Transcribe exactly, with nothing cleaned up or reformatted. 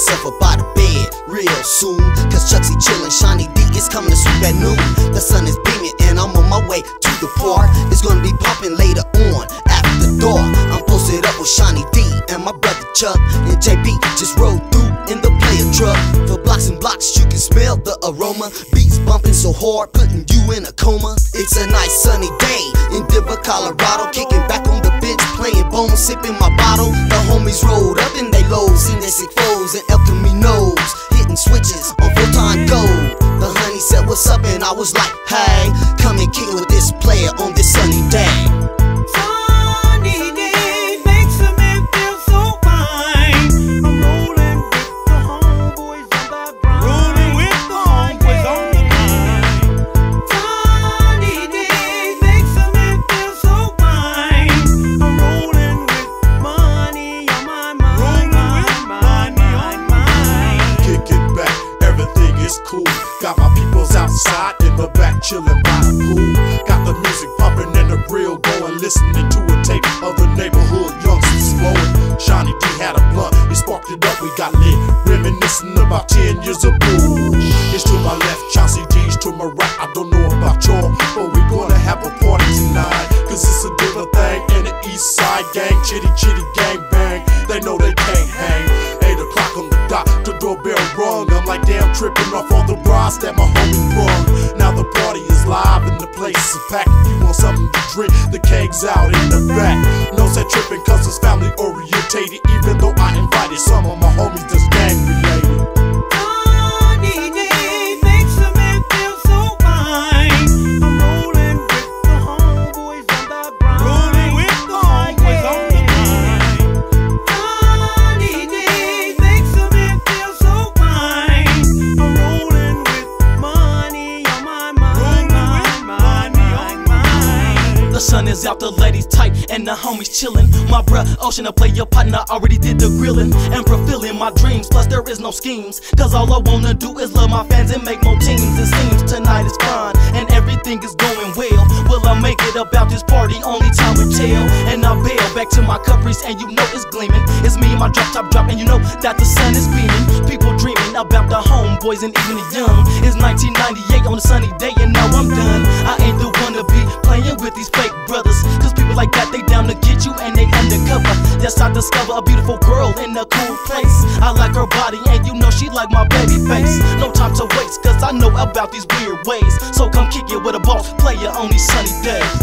myself up out of bed real soon, cause Chuck C Chill and Shawny D is coming to swoop at noon. The sun is beaming and I'm on my way to the park. It's gonna be popping later on after dark. I'm posted up with Shawny D and my brother Chuck, and J B just rode through in the player truck. For blocks and blocks you can smell the aroma, beats bumping so hard putting you in a coma. It's a nice sunny day in Denver, Colorado, kicking back on the bench playing bones, sipping my bottle. The homies rolled up in they lows, in their sick foes and El Caminos, hitting switches on full-time gold. The honey said what's up and I was like, hey, come and kick with this player on this sunny day. Got my peoples outside in the back chillin' by the pool. Got the music poppin' and the reel goin', listening to a tape of the neighborhood youngsters flowin'. Shawny D had a blunt, he sparked it up, we got lit, reminiscing about ten years of booze. It's to my left, Chouncey D's to my right, I don't know about y'all, but we gonna have a party tonight. Cause it's a different thing in the east side gang, chitty chitty gang bang, they know they can't hang. eight o'clock on the dot, the doorbell rung, I'm like damn trippin' off all the rides that my homie brung. Now the party is live and the place is packed. If you want something to drink, the keg's out in the back. No set trippin' cause it's family orientated, even though I invited some of my homies that's gang related. The sun is out, the ladies tight, and the homies chillin'. My bruh, Ocean, I play your partner, already did the grillin' and fulfillin' my dreams, plus there is no schemes. Cause all I wanna do is love my fans and make more teams. It seems tonight is fun, and everything is going well. Will I make it about this party? Only time will tell. And I bail back to my Capris, and you know it's gleamin'. It's me and my drop top drop, and you know that the sun is beaming. People dreamin' about the homeboys and even the young. It's nineteen ninety-eight on a sunny day, and now I'm done. I ain't the one to be playin' with these fake brothers, cause people like that, they down to get you and they undercover. Yes, I discover a beautiful girl in a cool place. I like her body and you know she like my baby face. No time to waste, cause I know about these weird ways. So come kick it with a boss player on these sunny days.